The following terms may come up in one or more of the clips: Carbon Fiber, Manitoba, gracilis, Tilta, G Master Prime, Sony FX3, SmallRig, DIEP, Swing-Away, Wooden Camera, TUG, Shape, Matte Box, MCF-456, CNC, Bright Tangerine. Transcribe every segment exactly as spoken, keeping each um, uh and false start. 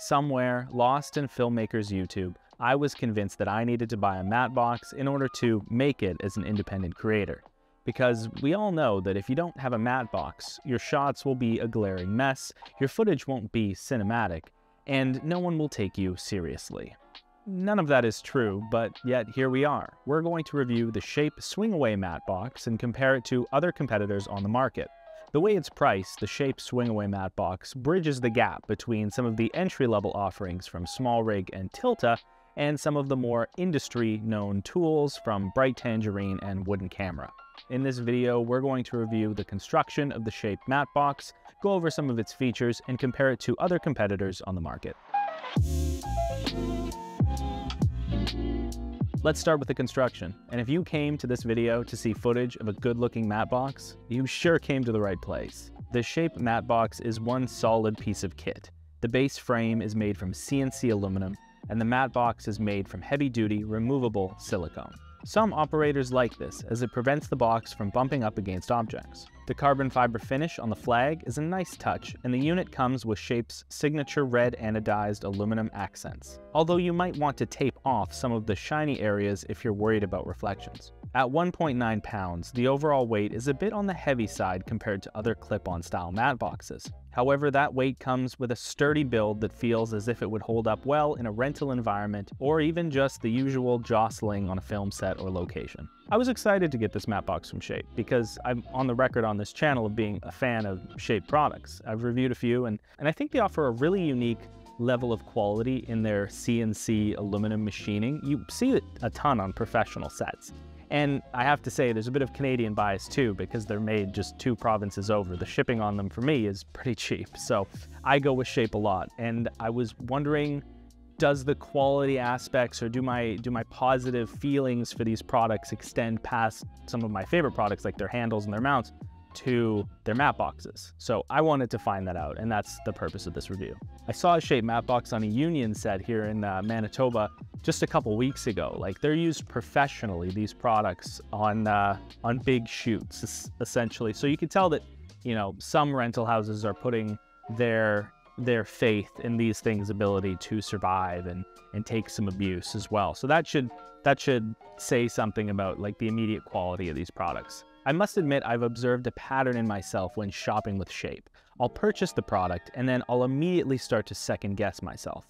somewhere lost in filmmakers' YouTube, I was convinced that I needed to buy a matte box in order to make it as an independent creator. Because we all know that if you don't have a matte box, your shots will be a glaring mess, your footage won't be cinematic, and no one will take you seriously. None of that is true, but yet here we are. We're going to review the Shape Swing-Away matte box and compare it to other competitors on the market. The way it's priced, the Shape Swing-Away matte box bridges the gap between some of the entry-level offerings from SmallRig and Tilta and some of the more industry-known tools from Bright Tangerine and Wooden Camera. In this video, we're going to review the construction of the Shape matte box, go over some of its features, and compare it to other competitors on the market. Let's start with the construction. And if you came to this video to see footage of a good-looking matte box, you sure came to the right place. The Shape matte box is one solid piece of kit. The base frame is made from C N C aluminum, and the matte box is made from heavy-duty, removable silicone. Some operators like this, as it prevents the box from bumping up against objects. The carbon fiber finish on the flag is a nice touch, and the unit comes with Shape's signature red anodized aluminum accents, although you might want to tape off some of the shiny areas if you're worried about reflections. At one point nine pounds, the overall weight is a bit on the heavy side compared to other clip-on style matte boxes. However, that weight comes with a sturdy build that feels as if it would hold up well in a rental environment or even just the usual jostling on a film set or location. I was excited to get this matte box from Shape because I'm on the record on this channel of being a fan of Shape products. I've reviewed a few and, and I think they offer a really unique level of quality in their C N C aluminum machining. You see it a ton on professional sets. And I have to say, there's a bit of Canadian bias too, because they're made just two provinces over. The shipping on them for me is pretty cheap. So I go with Shape a lot. And I was wondering, does the quality aspects or do my, do my positive feelings for these products extend past some of my favorite products, like their handles and their mounts, to their matte boxes? So I wanted to find that out, and that's the purpose of this review. I saw a Shape matte box on a Union set here in uh, Manitoba just a couple weeks ago. Like, they're used professionally, these products, on uh, on big shoots essentially. So you can tell that, you know, some rental houses are putting their their faith in these things' ability to survive and and take some abuse as well. So that should that should say something about like the immediate quality of these products. I must admit, I've observed a pattern in myself when shopping with Shape. I'll purchase the product and then I'll immediately start to second guess myself.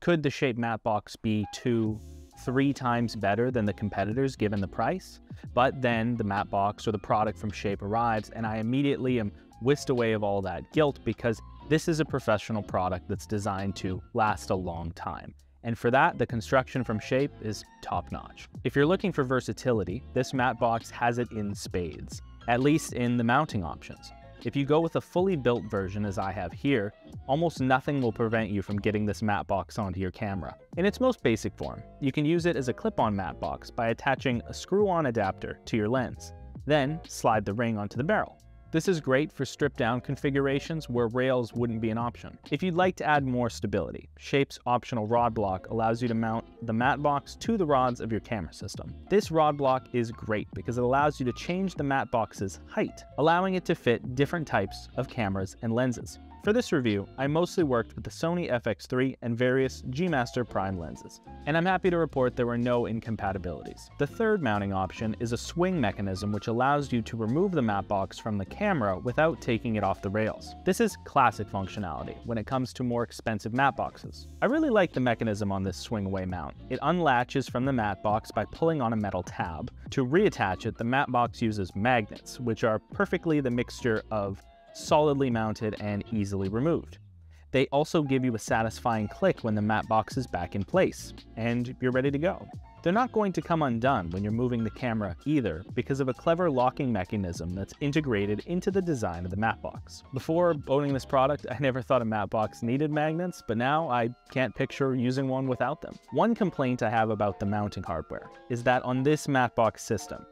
Could the Shape matte box be two, three times better than the competitors given the price? But then the matte box or the product from Shape arrives and I immediately am whisked away of all that guilt, because this is a professional product that's designed to last a long time. And for that, the construction from Shape is top-notch. If you're looking for versatility, this matte box has it in spades, at least in the mounting options. If you go with a fully built version, as I have here, almost nothing will prevent you from getting this matte box onto your camera. In its most basic form, you can use it as a clip-on matte box by attaching a screw-on adapter to your lens, then slide the ring onto the barrel. This is great for stripped-down configurations where rails wouldn't be an option. If you'd like to add more stability, Shape's optional rod block allows you to mount the matte box to the rods of your camera system. This rod block is great because it allows you to change the matte box's height, allowing it to fit different types of cameras and lenses. For this review, I mostly worked with the Sony F X three and various G Master Prime lenses, and I'm happy to report there were no incompatibilities. The third mounting option is a swing mechanism which allows you to remove the matte box from the camera without taking it off the rails. This is classic functionality when it comes to more expensive matte boxes. I really like the mechanism on this swing-away mount. It unlatches from the matte box by pulling on a metal tab. To reattach it, the matte box uses magnets, which are perfectly the mixture of solidly mounted and easily removed. They also give you a satisfying click when the matte box is back in place, and you're ready to go. They're not going to come undone when you're moving the camera either, because of a clever locking mechanism that's integrated into the design of the matte box. Before owning this product, I never thought a matte box needed magnets, but now I can't picture using one without them. One complaint I have about the mounting hardware is that on this matte box system,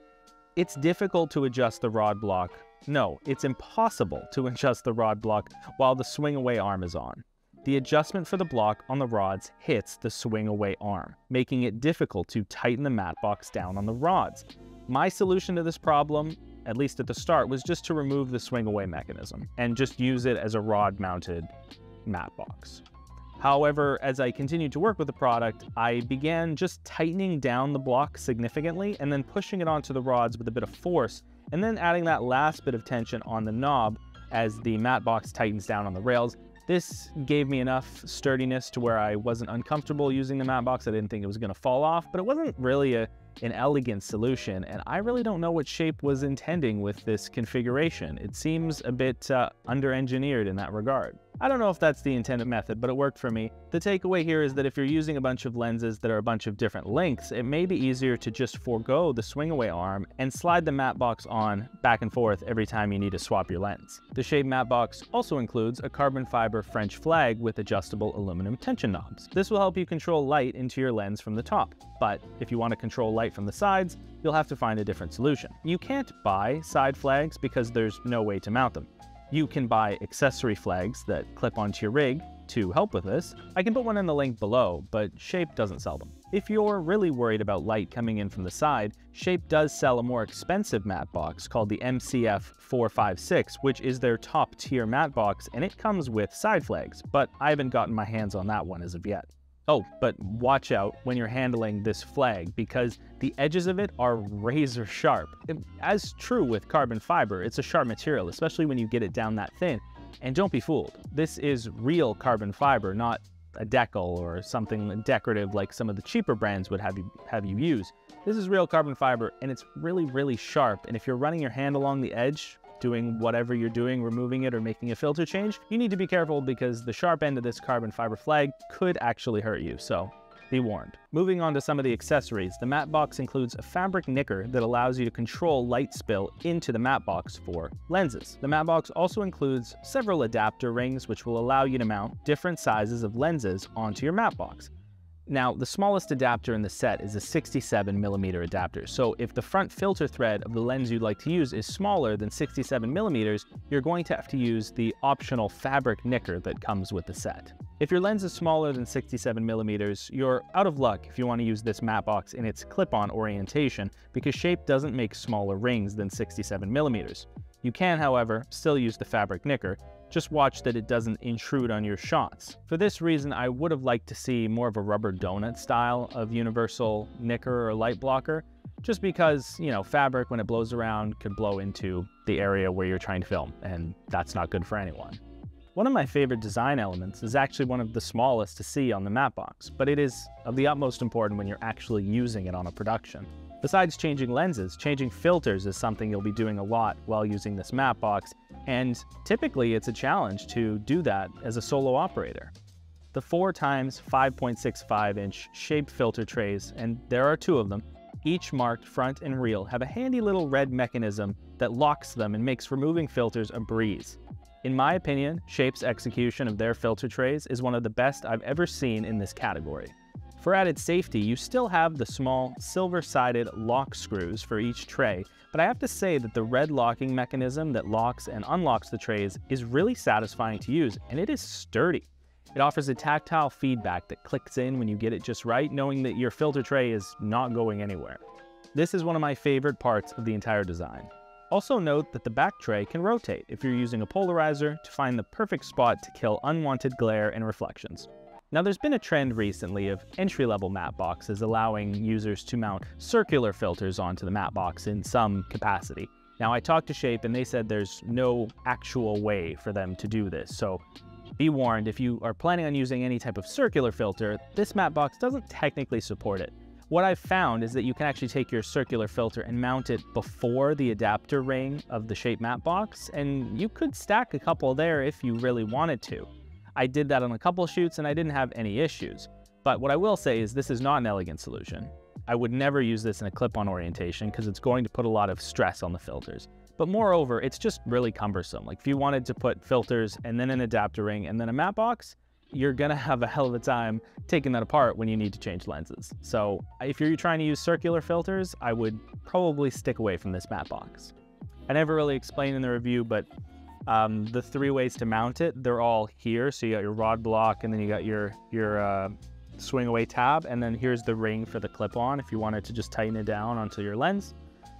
it's difficult to adjust the rod block. No, it's impossible to adjust the rod block while the swing-away arm is on. The adjustment for the block on the rods hits the swing-away arm, making it difficult to tighten the matte box down on the rods. My solution to this problem, at least at the start, was just to remove the swing-away mechanism and just use it as a rod-mounted matte box. However, as I continued to work with the product, I began just tightening down the block significantly and then pushing it onto the rods with a bit of force, and then adding that last bit of tension on the knob as the matte box tightens down on the rails. This gave me enough sturdiness to where I wasn't uncomfortable using the matte box. I didn't think it was going to fall off, but it wasn't really a, an elegant solution, and I really don't know what Shape was intending with this configuration. It seems a bit uh, under-engineered in that regard. I don't know if that's the intended method, but it worked for me. The takeaway here is that if you're using a bunch of lenses that are a bunch of different lengths, it may be easier to just forego the swing-away arm and slide the matte box on back and forth every time you need to swap your lens. The Shape matte box also includes a carbon fiber French flag with adjustable aluminum tension knobs. This will help you control light into your lens from the top, but if you want to control light from the sides, you'll have to find a different solution. You can't buy side flags because there's no way to mount them. You can buy accessory flags that clip onto your rig to help with this. I can put one in the link below, but Shape doesn't sell them. If you're really worried about light coming in from the side, Shape does sell a more expensive matte box called the M C F four fifty-six, which is their top tier matte box, and it comes with side flags, but I haven't gotten my hands on that one as of yet. Oh, but watch out when you're handling this flag because the edges of it are razor sharp. As true with carbon fiber, it's a sharp material, especially when you get it down that thin. And don't be fooled, this is real carbon fiber, not a decal or something decorative like some of the cheaper brands would have you, have you use. This is real carbon fiber and it's really, really sharp. And if you're running your hand along the edge, doing whatever you're doing, removing it or making a filter change, you need to be careful because the sharp end of this carbon fiber flag could actually hurt you, so be warned. Moving on to some of the accessories, the matte box includes a fabric knicker that allows you to control light spill into the matte box for lenses. The matte box also includes several adapter rings which will allow you to mount different sizes of lenses onto your matte box. Now, the smallest adapter in the set is a sixty-seven millimeter adapter, so if the front filter thread of the lens you'd like to use is smaller than sixty-seven millimeters, you're going to have to use the optional fabric knicker that comes with the set. If your lens is smaller than sixty-seven millimeters, you're out of luck if you want to use this matte box in its clip-on orientation, because Shape doesn't make smaller rings than sixty-seven millimeters. You can, however, still use the fabric knicker. Just watch that it doesn't intrude on your shots. For this reason, I would have liked to see more of a rubber donut style of universal knicker or light blocker, just because, you know, fabric, when it blows around, could blow into the area where you're trying to film, and that's not good for anyone. One of my favorite design elements is actually one of the smallest to see on the matte box, but it is of the utmost importance when you're actually using it on a production. Besides changing lenses, changing filters is something you'll be doing a lot while using this matte box, and typically it's a challenge to do that as a solo operator. The four by five point six five inch Shape filter trays, and there are two of them, each marked front and rear, have a handy little red mechanism that locks them and makes removing filters a breeze. In my opinion, Shape's execution of their filter trays is one of the best I've ever seen in this category. For added safety, you still have the small silver-sided lock screws for each tray, but I have to say that the red locking mechanism that locks and unlocks the trays is really satisfying to use, and it is sturdy. It offers a tactile feedback that clicks in when you get it just right, knowing that your filter tray is not going anywhere. This is one of my favorite parts of the entire design. Also note that the back tray can rotate if you're using a polarizer to find the perfect spot to kill unwanted glare and reflections. Now, there's been a trend recently of entry-level matte boxes allowing users to mount circular filters onto the matte box in some capacity. Now, I talked to Shape and they said there's no actual way for them to do this, so be warned, if you are planning on using any type of circular filter, this matte box doesn't technically support it. What I've found is that you can actually take your circular filter and mount it before the adapter ring of the Shape matte box, and you could stack a couple there if you really wanted to. I did that on a couple shoots and I didn't have any issues. But what I will say is this is not an elegant solution. I would never use this in a clip-on orientation because it's going to put a lot of stress on the filters. But moreover, it's just really cumbersome. Like if you wanted to put filters and then an adapter ring and then a matte box, you're gonna have a hell of a time taking that apart when you need to change lenses. So if you're trying to use circular filters, I would probably stick away from this matte box. I never really explained in the review, but Um, the three ways to mount it, they're all here. So you got your rod block and then you got your, your uh, swing away tab. And then here's the ring for the clip on if you wanted to just tighten it down onto your lens.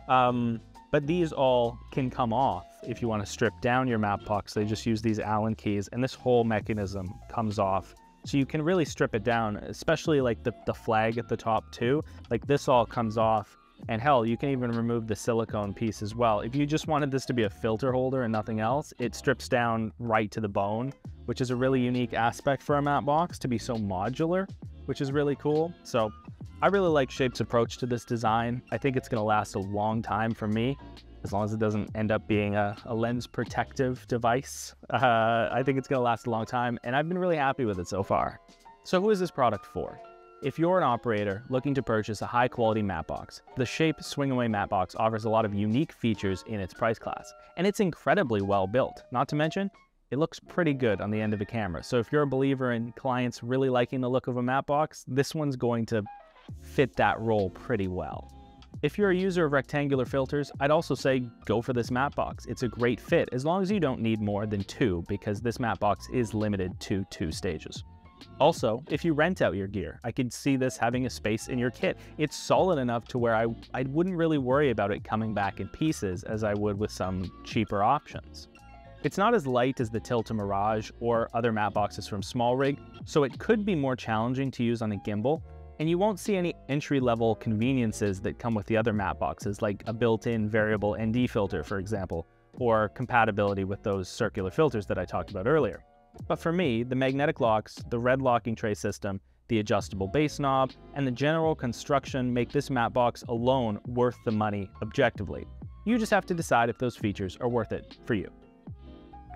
Um, but these all can come off if you want to strip down your matte box. They just use these Allen keys and this whole mechanism comes off So you can really strip it down, especially like the, the flag at the top too. Like this all comes off, and hell, you can even remove the silicone piece as well. If you just wanted this to be a filter holder and nothing else, it strips down right to the bone, which is a really unique aspect for a matte box to be so modular, which is really cool. So I really like Shape's approach to this design. I think it's gonna last a long time for me, as long as it doesn't end up being a, a lens protective device. Uh, I think it's gonna last a long time, and I've been really happy with it so far. So who is this product for? If you're an operator looking to purchase a high quality matte box, the Shape Swing-Away matte box offers a lot of unique features in its price class, and it's incredibly well built. Not to mention, it looks pretty good on the end of a camera. So if you're a believer in clients really liking the look of a matte box, this one's going to fit that role pretty well. If you're a user of rectangular filters, I'd also say go for this matte box. It's a great fit, as long as you don't need more than two, because this matte box is limited to two stages. Also, if you rent out your gear, I could see this having a space in your kit. It's solid enough to where I, I wouldn't really worry about it coming back in pieces as I would with some cheaper options. It's not as light as the Tilta Mirage or other matte boxes from SmallRig, so it could be more challenging to use on a gimbal, and you won't see any entry-level conveniences that come with the other matte boxes, like a built-in variable N D filter, for example, or compatibility with those circular filters that I talked about earlier. But for me, the magnetic locks, the red locking tray system, the adjustable base knob, and the general construction make this matte box alone worth the money objectively. You just have to decide if those features are worth it for you.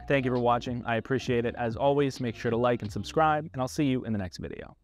Thank you for watching. I appreciate it. As always, make sure to like and subscribe, and I'll see you in the next video.